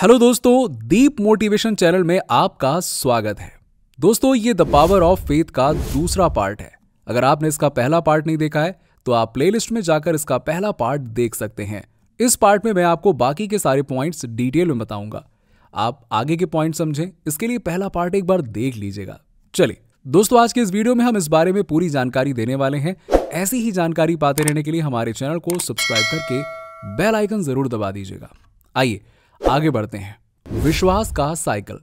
Hello दोस्तों, दीप motivation channel में आपका स्वागत है। दोस्तों, ये द पावर ऑफ फेथ का दूसरा पार्ट है। अगर आपने इसका पहला पार्ट नहीं देखा है तो आप प्लेलिस्ट में जाकर इसका पहला पार्ट देख सकते हैं। इस पार्ट में मैं आपको बाकी के सारे पॉइंट्स डिटेल में बताऊंगा। आप आगे के पॉइंट समझें, इसके लिए पहला पार्ट एक बार देख लीजिएगा। चलिए दोस्तों, आज के इस वीडियो में हम इस बारे में पूरी जानकारी देने वाले हैं। ऐसी ही जानकारी पाते रहने के लिए हमारे चैनल को सब्सक्राइब करके बेल आइकन जरूर दबा दीजिएगा। आइए आगे बढ़ते हैं। विश्वास का साइकिल।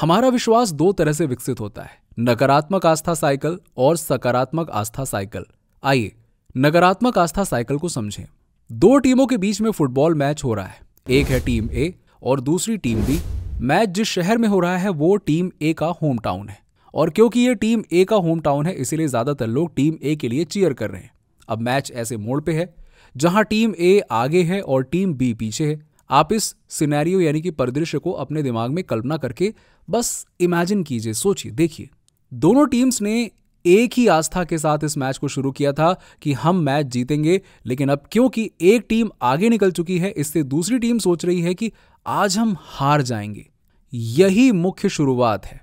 हमारा विश्वास दो तरह से विकसित होता है, नकारात्मक आस्था साइकिल और सकारात्मक आस्था साइकिल। आइए नकारात्मक आस्था साइकिल को समझें। दो टीमों के बीच में फुटबॉल मैच हो रहा है, एक है टीम ए और दूसरी टीम बी। मैच जिस शहर में हो रहा है वो टीम ए का होम टाउन है, और क्योंकि ये टीम ए का होम टाउन है इसीलिए ज्यादातर लोग टीम ए के लिए चीयर कर रहे हैं। अब मैच ऐसे मोड़ पे है जहां टीम ए आगे है और टीम बी पीछे है। आप इस सिनेरियो यानी कि परिदृश्य को अपने दिमाग में कल्पना करके बस इमेजिन कीजिए, सोचिए, देखिए। दोनों टीम्स ने एक ही आस्था के साथ इस मैच को शुरू किया था कि हम मैच जीतेंगे, लेकिन अब क्योंकि एक टीम आगे निकल चुकी है इससे दूसरी टीम सोच रही है कि आज हम हार जाएंगे। यही मुख्य शुरुआत है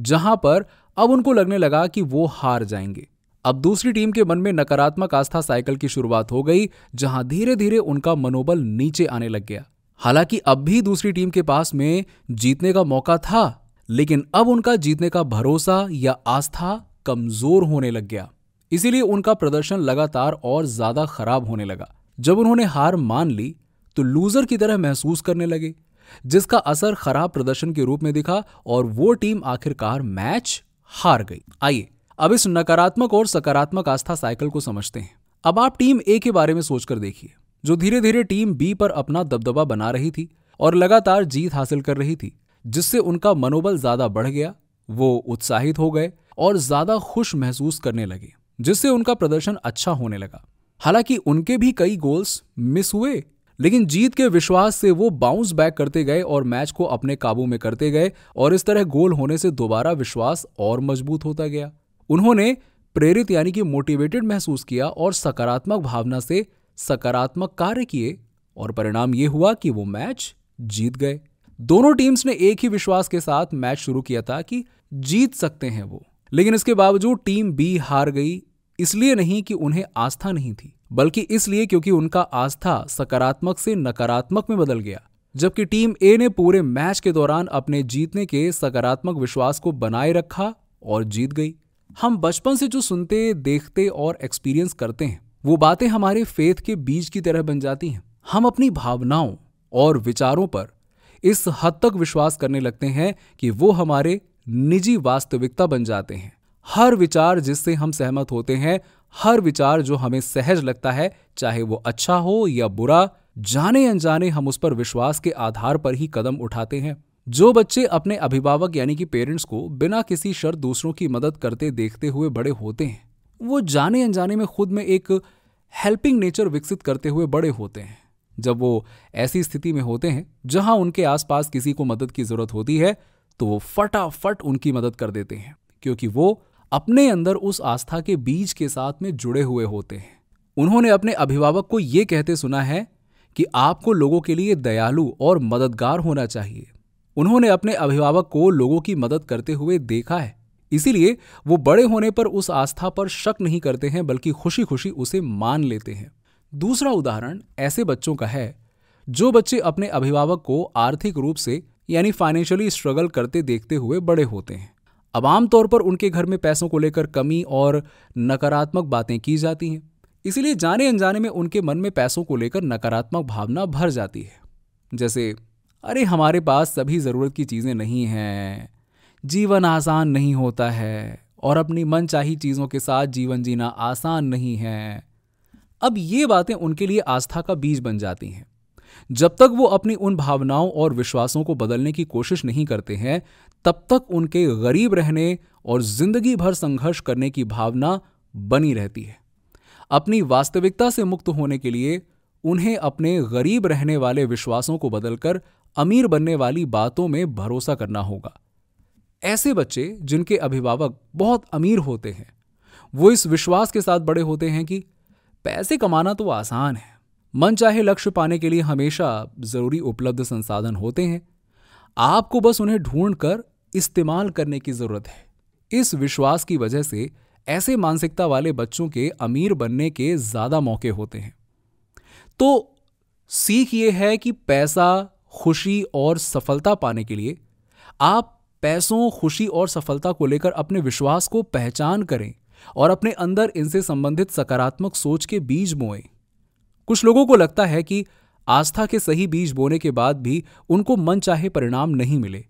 जहां पर अब उनको लगने लगा कि वो हार जाएंगे। अब दूसरी टीम के मन में नकारात्मक आस्था साइकिल की शुरुआत हो गई, जहां धीरे धीरे उनका मनोबल नीचे आने लग गया। हालांकि अब भी दूसरी टीम के पास में जीतने का मौका था, लेकिन अब उनका जीतने का भरोसा या आस्था कमजोर होने लग गया, इसीलिए उनका प्रदर्शन लगातार और ज्यादा खराब होने लगा। जब उन्होंने हार मान ली तो लूजर की तरह महसूस करने लगे, जिसका असर खराब प्रदर्शन के रूप में दिखा और वो टीम आखिरकार मैच हार गई। आइए अब इस नकारात्मक और सकारात्मक आस्था साइकिल को समझते हैं। अब आप टीम ए के बारे में सोचकर देखिए, जो धीरे धीरे टीम बी पर अपना दबदबा बना रही थी और लगातार जीत हासिल कर रही थी, जिससे उनका मनोबल ज्यादा बढ़ गया। वो उत्साहित हो गए और ज्यादा खुश महसूस करने लगे, जिससे उनका प्रदर्शन अच्छा होने लगा। हालांकि उनके भी कई गोल्स मिस हुए, लेकिन जीत के विश्वास से वो बाउंस बैक करते गए और मैच को अपने काबू में करते गए, और इस तरह गोल होने से दोबारा विश्वास और मजबूत होता गया। उन्होंने प्रेरित यानी कि मोटिवेटेड महसूस किया और सकारात्मक भावना से सकारात्मक कार्य किए, और परिणाम ये हुआ कि वो मैच जीत गए। दोनों टीम्स ने एक ही विश्वास के साथ मैच शुरू किया था कि जीत सकते हैं वो, लेकिन इसके बावजूद टीम बी हार गई। इसलिए नहीं कि उन्हें आस्था नहीं थी, बल्कि इसलिए क्योंकि उनका आस्था सकारात्मक से नकारात्मक में बदल गया, जबकि टीम ए ने पूरे मैच के दौरान अपने जीतने के सकारात्मक विश्वास को बनाए रखा और जीत गई। हम बचपन से जो सुनते, देखते और एक्सपीरियंस करते हैं वो बातें हमारे फेथ के बीज की तरह बन जाती हैं। हम अपनी भावनाओं और विचारों पर इस हद तक विश्वास करने लगते हैं कि वो हमारे निजी वास्तविकता बन जाते हैं। हर विचार जिससे हम सहमत होते हैं, हर विचार जो हमें सहज लगता है, चाहे वो अच्छा हो या बुरा, जाने अनजाने हम उस पर विश्वास के आधार पर ही कदम उठाते हैं। जो बच्चे अपने अभिभावक यानी कि पेरेंट्स को बिना किसी शर्त दूसरों की मदद करते देखते हुए बड़े होते हैं, वो जाने अनजाने में खुद में एक हेल्पिंग नेचर विकसित करते हुए बड़े होते हैं। जब वो ऐसी स्थिति में होते हैं जहां उनके आसपास किसी को मदद की जरूरत होती है तो वो फटाफट उनकी मदद कर देते हैं, क्योंकि वो अपने अंदर उस आस्था के बीज के साथ में जुड़े हुए होते हैं। उन्होंने अपने अभिभावक को ये कहते सुना है कि आपको लोगों के लिए दयालु और मददगार होना चाहिए। उन्होंने अपने अभिभावक को लोगों की मदद करते हुए देखा है, इसीलिए वो बड़े होने पर उस आस्था पर शक नहीं करते हैं, बल्कि खुशी खुशी उसे मान लेते हैं। दूसरा उदाहरण ऐसे बच्चों का है जो बच्चे अपने अभिभावक को आर्थिक रूप से यानी फाइनेंशियली स्ट्रगल करते देखते हुए बड़े होते हैं। अब आमतौर पर उनके घर में पैसों को लेकर कमी और नकारात्मक बातें की जाती हैं, इसीलिए जाने अनजाने में उनके मन में पैसों को लेकर नकारात्मक भावना भर जाती है, जैसे अरे हमारे पास सभी ज़रूरत की चीज़ें नहीं हैं, जीवन आसान नहीं होता है और अपनी मनचाही चीज़ों के साथ जीवन जीना आसान नहीं है। अब ये बातें उनके लिए आस्था का बीज बन जाती हैं। जब तक वो अपनी उन भावनाओं और विश्वासों को बदलने की कोशिश नहीं करते हैं, तब तक उनके गरीब रहने और जिंदगी भर संघर्ष करने की भावना बनी रहती है। अपनी वास्तविकता से मुक्त होने के लिए उन्हें अपने गरीब रहने वाले विश्वासों को बदलकर अमीर बनने वाली बातों में भरोसा करना होगा। ऐसे बच्चे जिनके अभिभावक बहुत अमीर होते हैं, वो इस विश्वास के साथ बड़े होते हैं कि पैसे कमाना तो आसान है, मनचाहे लक्ष्य पाने के लिए हमेशा जरूरी उपलब्ध संसाधन होते हैं, आपको बस उन्हें ढूंढकर इस्तेमाल करने की जरूरत है। इस विश्वास की वजह से ऐसे मानसिकता वाले बच्चों के अमीर बनने के ज्यादा मौके होते हैं। तो सीख ये है कि पैसा, खुशी और सफलता पाने के लिए आप पैसों, खुशी और सफलता को लेकर अपने विश्वास को पहचान करें और अपने अंदर इनसे संबंधित सकारात्मक सोच के बीज बोएं। कुछ लोगों को लगता है कि आस्था के सही बीज बोने के बाद भी उनको मनचाहे परिणाम नहीं मिले।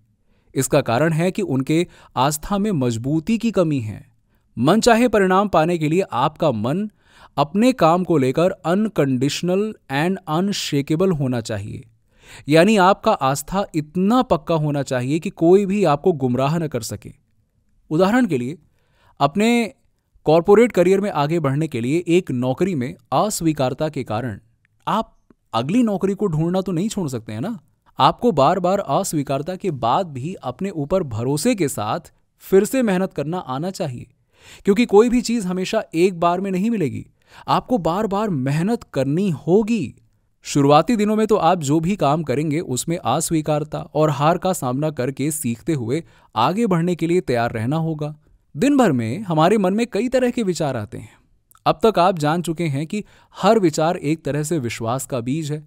इसका कारण है कि उनके आस्था में मजबूती की कमी है। मनचाहे परिणाम पाने के लिए आपका मन अपने काम को लेकर अनकंडीशनल एंड अनशेकेबल होना चाहिए, यानी आपका आस्था इतना पक्का होना चाहिए कि कोई भी आपको गुमराह न कर सके। उदाहरण के लिए, अपने कॉरपोरेट करियर में आगे बढ़ने के लिए एक नौकरी में अस्वीकारता के कारण आप अगली नौकरी को ढूंढना तो नहीं छोड़ सकते हैं ना। आपको बार बार अस्वीकारता के बाद भी अपने ऊपर भरोसे के साथ फिर से मेहनत करना आना चाहिए, क्योंकि कोई भी चीज हमेशा एक बार में नहीं मिलेगी, आपको बार बार मेहनत करनी होगी। शुरुआती दिनों में तो आप जो भी काम करेंगे उसमें अस्वीकारता और हार का सामना करके सीखते हुए आगे बढ़ने के लिए तैयार रहना होगा। दिन भर में हमारे मन में कई तरह के विचार आते हैं। अब तक आप जान चुके हैं कि हर विचार एक तरह से विश्वास का बीज है,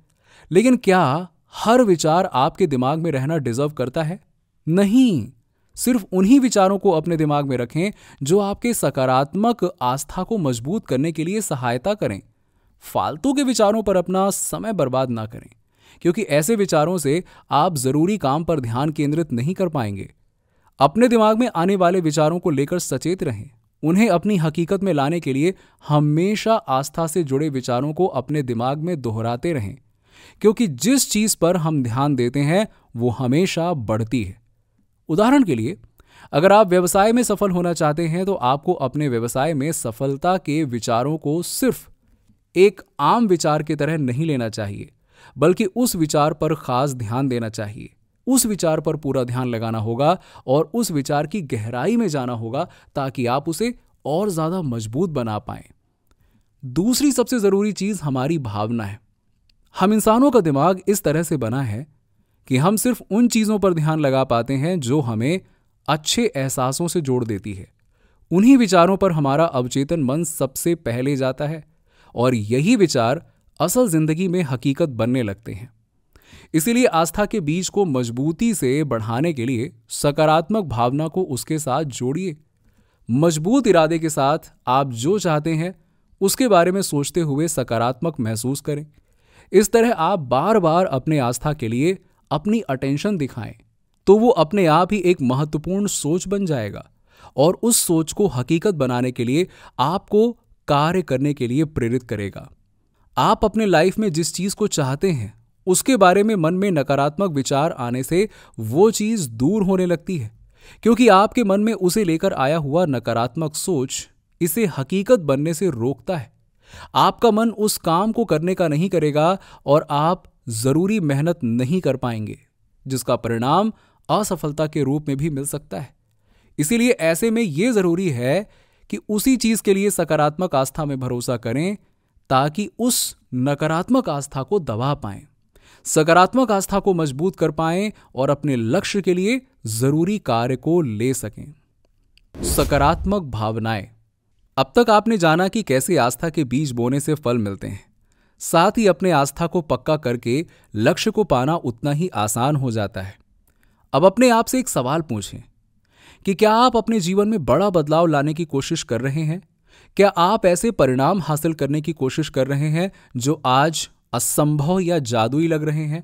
लेकिन क्या हर विचार आपके दिमाग में रहना डिजर्व करता है? नहीं। सिर्फ उन्हीं विचारों को अपने दिमाग में रखें जो आपके सकारात्मक आस्था को मजबूत करने के लिए सहायता करें। फालतू के विचारों पर अपना समय बर्बाद ना करें, क्योंकि ऐसे विचारों से आप जरूरी काम पर ध्यान केंद्रित नहीं कर पाएंगे। अपने दिमाग में आने वाले विचारों को लेकर सचेत रहें। उन्हें अपनी हकीकत में लाने के लिए हमेशा आस्था से जुड़े विचारों को अपने दिमाग में दोहराते रहें, क्योंकि जिस चीज पर हम ध्यान देते हैं वो हमेशा बढ़ती है। उदाहरण के लिए, अगर आप व्यवसाय में सफल होना चाहते हैं तो आपको अपने व्यवसाय में सफलता के विचारों को सिर्फ एक आम विचार की तरह नहीं लेना चाहिए, बल्कि उस विचार पर खास ध्यान देना चाहिए। उस विचार पर पूरा ध्यान लगाना होगा और उस विचार की गहराई में जाना होगा, ताकि आप उसे और ज्यादा मजबूत बना पाएं। दूसरी सबसे जरूरी चीज हमारी भावना है। हम इंसानों का दिमाग इस तरह से बना है कि हम सिर्फ उन चीजों पर ध्यान लगा पाते हैं जो हमें अच्छे एहसासों से जोड़ देती है। उन्हीं विचारों पर हमारा अवचेतन मन सबसे पहले जाता है और यही विचार असल जिंदगी में हकीकत बनने लगते हैं। इसीलिए आस्था के बीज को मजबूती से बढ़ाने के लिए सकारात्मक भावना को उसके साथ जोड़िए। मजबूत इरादे के साथ आप जो चाहते हैं उसके बारे में सोचते हुए सकारात्मक महसूस करें। इस तरह आप बार बार अपने आस्था के लिए अपनी अटेंशन दिखाएं, तो वो अपने आप ही एक महत्वपूर्ण सोच बन जाएगा और उस सोच को हकीकत बनाने के लिए आपको कार्य करने के लिए प्रेरित करेगा। आप अपने लाइफ में जिस चीज को चाहते हैं उसके बारे में मन में नकारात्मक विचार आने से वो चीज दूर होने लगती है, क्योंकि आपके मन में उसे लेकर आया हुआ नकारात्मक सोच इसे हकीकत बनने से रोकता है। आपका मन उस काम को करने का नहीं करेगा और आप जरूरी मेहनत नहीं कर पाएंगे, जिसका परिणाम असफलता के रूप में भी मिल सकता है। इसीलिए ऐसे में ये जरूरी है कि उसी चीज के लिए सकारात्मक आस्था में भरोसा करें, ताकि उस नकारात्मक आस्था को दबा पाएं, सकारात्मक आस्था को मजबूत कर पाएं और अपने लक्ष्य के लिए जरूरी कार्य को ले सकें। सकारात्मक भावनाएं। अब तक आपने जाना कि कैसे आस्था के बीज बोने से फल मिलते हैं, साथ ही अपने आस्था को पक्का करके लक्ष्य को पाना उतना ही आसान हो जाता है। अब अपने आप से एक सवाल पूछें कि क्या आप अपने जीवन में बड़ा बदलाव लाने की कोशिश कर रहे हैं? क्या आप ऐसे परिणाम हासिल करने की कोशिश कर रहे हैं जो आज असंभव या जादुई लग रहे हैं?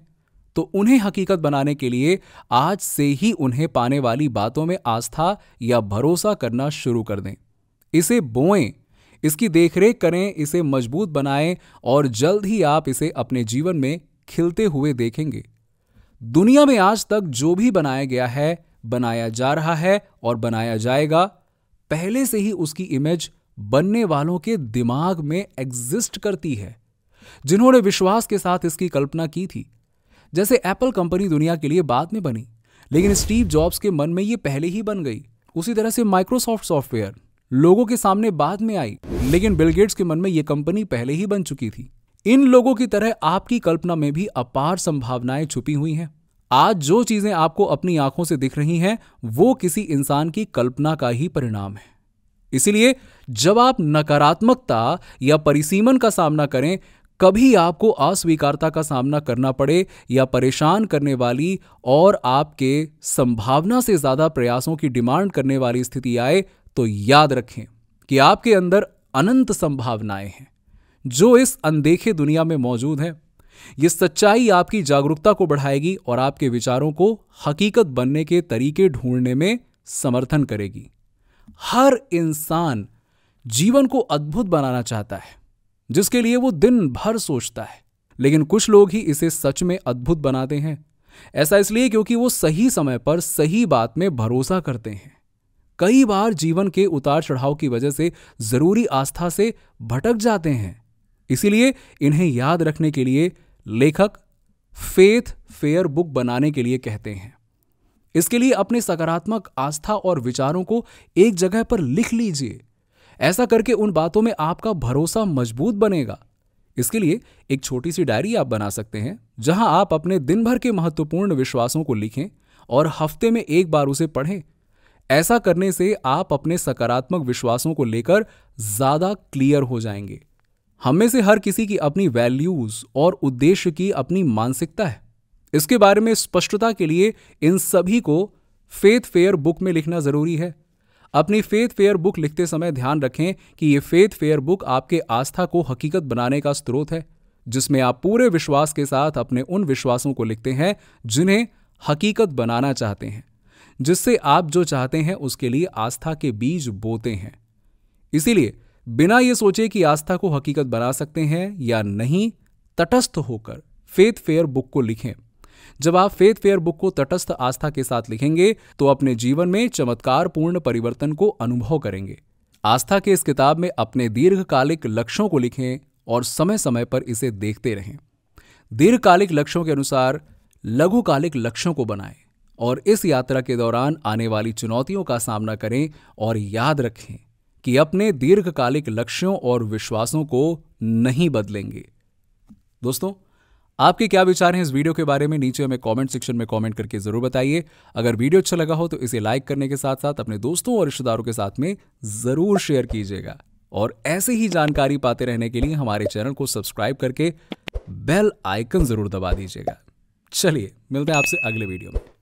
तो उन्हें हकीकत बनाने के लिए आज से ही उन्हें पाने वाली बातों में आस्था या भरोसा करना शुरू कर दें। इसे बोएं, इसकी देखरेख करें, इसे मजबूत बनाएं और जल्द ही आप इसे अपने जीवन में खिलते हुए देखेंगे। दुनिया में आज तक जो भी बनाया गया है, बनाया जा रहा है और बनाया जाएगा, पहले से ही उसकी इमेज बनने वालों के दिमाग में एग्जिस्ट करती है, जिन्होंने विश्वास के साथ इसकी कल्पना की थी। जैसे एप्पल कंपनी दुनिया के लिए बाद में बनी, लेकिन स्टीव जॉब्स के मन में यह पहले ही बन गई। उसी तरह से माइक्रोसॉफ्ट सॉफ्टवेयर लोगों के सामने बाद में आई, लेकिन बिल गेट्स के मन में यह कंपनी पहले ही बन चुकी थी। इन लोगों की तरह आपकी कल्पना में भी अपार संभावनाएं छुपी हुई हैं। आज जो चीजें आपको अपनी आंखों से दिख रही हैं वो किसी इंसान की कल्पना का ही परिणाम है। इसीलिए जब आप नकारात्मकता या परिसीमन का सामना करें, कभी आपको अस्वीकारता का सामना करना पड़े या परेशान करने वाली और आपके संभावना से ज्यादा प्रयासों की डिमांड करने वाली स्थिति आए, तो याद रखें कि आपके अंदर अनंत संभावनाएं हैं जो इस अनदेखे दुनिया में मौजूद हैं। ये सच्चाई आपकी जागरूकता को बढ़ाएगी और आपके विचारों को हकीकत बनने के तरीके ढूंढने में समर्थन करेगी। हर इंसान जीवन को अद्भुत बनाना चाहता है, जिसके लिए वो दिन भर सोचता है, लेकिन कुछ लोग ही इसे सच में अद्भुत बनाते हैं। ऐसा इसलिए क्योंकि वो सही समय पर सही बात में भरोसा करते हैं। कई बार जीवन के उतार चढ़ाव की वजह से जरूरी आस्था से भटक जाते हैं। इसीलिए इन्हें याद रखने के लिए लेखक फेथ फेयर बुक बनाने के लिए कहते हैं। इसके लिए अपने सकारात्मक आस्था और विचारों को एक जगह पर लिख लीजिए। ऐसा करके उन बातों में आपका भरोसा मजबूत बनेगा। इसके लिए एक छोटी सी डायरी आप बना सकते हैं, जहां आप अपने दिन भर के महत्वपूर्ण विश्वासों को लिखें और हफ्ते में एक बार उसे पढ़ें। ऐसा करने से आप अपने सकारात्मक विश्वासों को लेकर ज्यादा क्लियर हो जाएंगे। हम में से हर किसी की अपनी वैल्यूज और उद्देश्य की अपनी मानसिकता है। इसके बारे में स्पष्टता के लिए इन सभी को फेथ फेयर बुक में लिखना जरूरी है। अपनी फेथ फेयर बुक लिखते समय ध्यान रखें कि ये फेथ फेयर बुक आपके आस्था को हकीकत बनाने का स्रोत है, जिसमें आप पूरे विश्वास के साथ अपने उन विश्वासों को लिखते हैं जिन्हें हकीकत बनाना चाहते हैं, जिससे आप जो चाहते हैं उसके लिए आस्था के बीज बोते हैं। इसीलिए बिना ये सोचे कि आस्था को हकीकत बना सकते हैं या नहीं, तटस्थ होकर फेथ फेयर बुक को लिखें। जब आप फेथ फेयर बुक को तटस्थ आस्था के साथ लिखेंगे तो अपने जीवन में चमत्कारपूर्ण परिवर्तन को अनुभव करेंगे। आस्था के इस किताब में अपने दीर्घकालिक लक्ष्यों को लिखें और समय समय पर इसे देखते रहें। दीर्घकालिक लक्ष्यों के अनुसार लघुकालिक लक्ष्यों को बनाएं और इस यात्रा के दौरान आने वाली चुनौतियों का सामना करें। और याद रखें कि अपने दीर्घकालिक लक्ष्यों और विश्वासों को नहीं बदलेंगे। दोस्तों, आपके क्या विचार हैं इस वीडियो के बारे में? नीचे हमें कमेंट सेक्शन में कमेंट करके जरूर बताइए। अगर वीडियो अच्छा लगा हो तो इसे लाइक करने के साथ साथ अपने दोस्तों और रिश्तेदारों के साथ में जरूर शेयर कीजिएगा। और ऐसे ही जानकारी पाते रहने के लिए हमारे चैनल को सब्सक्राइब करके बेल आइकन जरूर दबा दीजिएगा। चलिए, मिलते हैं आपसे अगले वीडियो में।